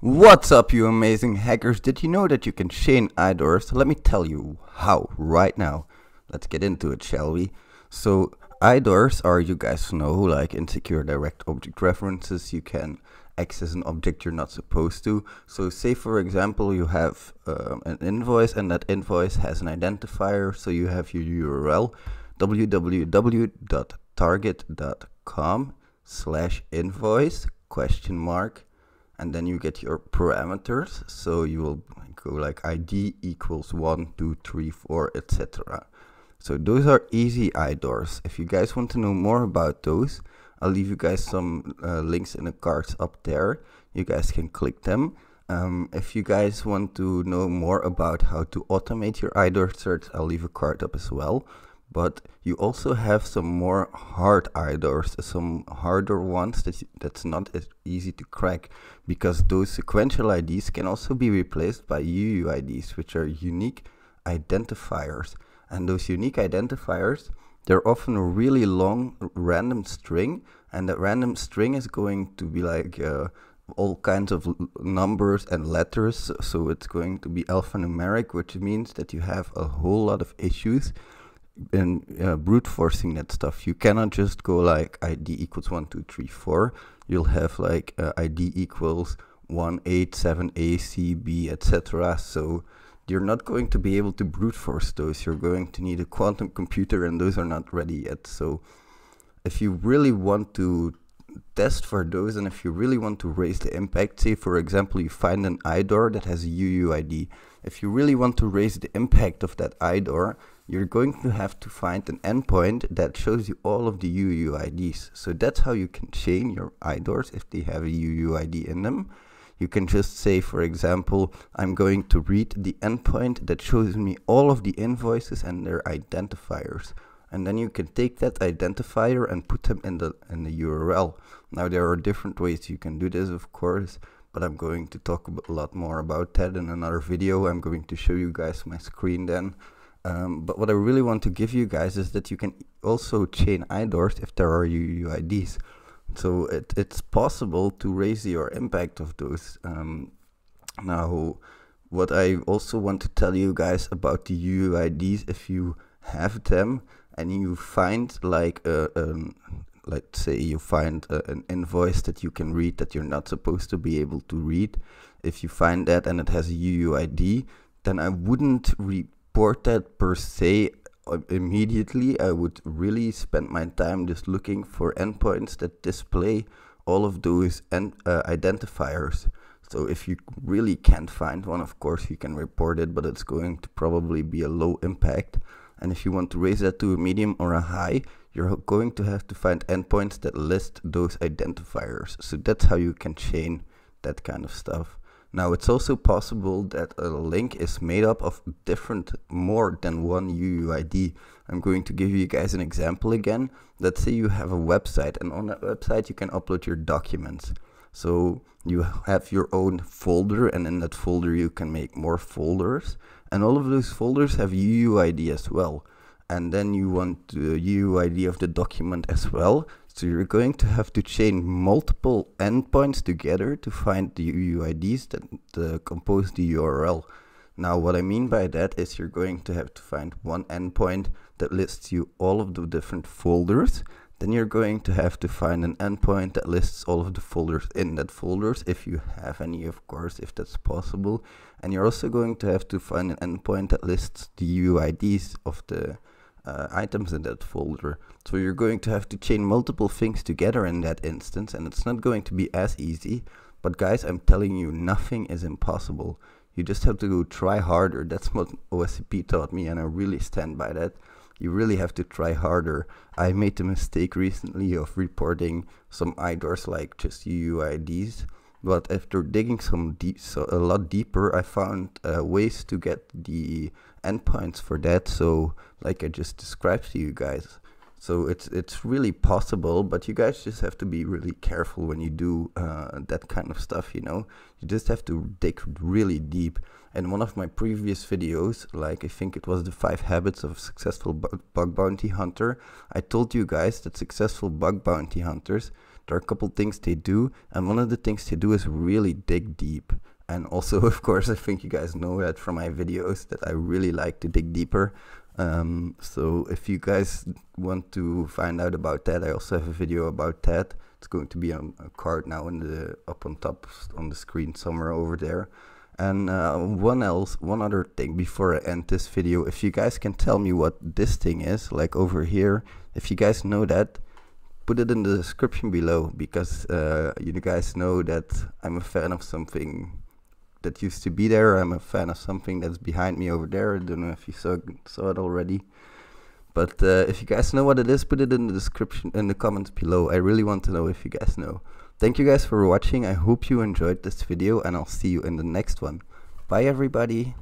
What's up, you amazing hackers? Did you know that you can chain IDORs? Let me tell you how right now. Let's get into it, shall we? So IDORs are, you guys know, like insecure direct object references. You can access an object you're not supposed to. So say for example you have an invoice, and that invoice has an identifier, so you have your URL www.target.com/invoice ? And then you get your parameters, so you will go like ID equals 1, 2, 3, 4, etc. So those are easy IDORs. If you guys want to know more about those, I'll leave you guys some links in the cards up there. You guys can click them. If you guys want to know more about how to automate your IDOR search, I'll leave a card up as well. But you also have some more hard IDORs, some harder ones that's not as easy to crack, because those sequential IDs can also be replaced by UUIDs, which are unique identifiers. And those unique identifiers, they're often a really long random string, and that random string is going to be like all kinds of numbers and letters, so it's going to be alphanumeric, which means that you have a whole lot of issues in brute forcing that stuff. You cannot just go like ID equals 1, 2, 3, 4. You'll have like ID equals 1, 8, 7, A, C, B, etc. So you're not going to be able to brute force those. You're going to need a quantum computer, and those are not ready yet. So if you really want to test for those, and if you really want to raise the impact, say for example you find an IDOR that has a UUID. If you really want to raise the impact of that IDOR, you're going to have to find an endpoint that shows you all of the UUIDs. So that's how you can chain your IDORs if they have a UUID in them. You can just say, for example, I'm going to read the endpoint that shows me all of the invoices and their identifiers. And then you can take that identifier and put them in the URL. Now, there are different ways you can do this, of course, but I'm going to talk a lot more about that in another video. I'm going to show you guys my screen then. But what I really want to give you guys is that you can also chain IDORs if there are UUIDs. So it's possible to raise your impact of those. Now, what I also want to tell you guys about the UUIDs, if you have them and you find like let's say you find an invoice that you can read that you're not supposed to be able to read. If you find that and it has a UUID, then I wouldn't report that per se immediately. I would really spend my time just looking for endpoints that display all of those identifiers. So if you really can't find one, of course you can report it, but it's going to probably be a low impact. And if you want to raise that to a medium or a high, you're going to have to find endpoints that list those identifiers. So that's how you can chain that kind of stuff. Now, it's also possible that a link is made up of different, more than one UUID. I'm going to give you guys an example again. Let's say you have a website, and on that website you can upload your documents. So you have your own folder, and in that folder you can make more folders. And all of those folders have UUID as well. And then you want the UUID of the document as well. So you're going to have to chain multiple endpoints together to find the UUIDs that compose the URL. Now, what I mean by that is you're going to have to find one endpoint that lists you all of the different folders. Then you're going to have to find an endpoint that lists all of the folders in that folders, if you have any, of course, if that's possible. And you're also going to have to find an endpoint that lists the UUIDs of the items in that folder. So you're going to have to chain multiple things together in that instance, and it's not going to be as easy. But guys, I'm telling you, nothing is impossible. You just have to go try harder. That's what OSCP taught me, and I really stand by that. You really have to try harder. I made the mistake recently of reporting some IDORs like just UUIDs, but after digging a lot deeper, I found ways to get the endpoints for that, so like I just described to you guys. So it's really possible, but you guys just have to be really careful when you do that kind of stuff, you know. You just have to dig really deep. In one of my previous videos, like I think it was the 5 habits of a successful bug bounty hunter, I told you guys that successful bug bounty hunters, There are a couple things they do, and one of the things they do is really dig deep. And also, of course, I think you guys know that from my videos that I really like to dig deeper. So if you guys want to find out about that, I also have a video about that. It's going to be on a card now in the up on top on the screen somewhere over there. And one other thing before I end this video, if you guys can tell me what this thing is, like over here, if you guys know that, put it in the description below, because you guys know that I'm a fan of something that used to be there. I'm a fan of something that's behind me over there. I don't know if you saw it already, but if you guys know what it is, put it in the description, in the comments below. I really want to know if you guys know. Thank you guys for watching. I hope you enjoyed this video, and I'll see you in the next one. Bye everybody.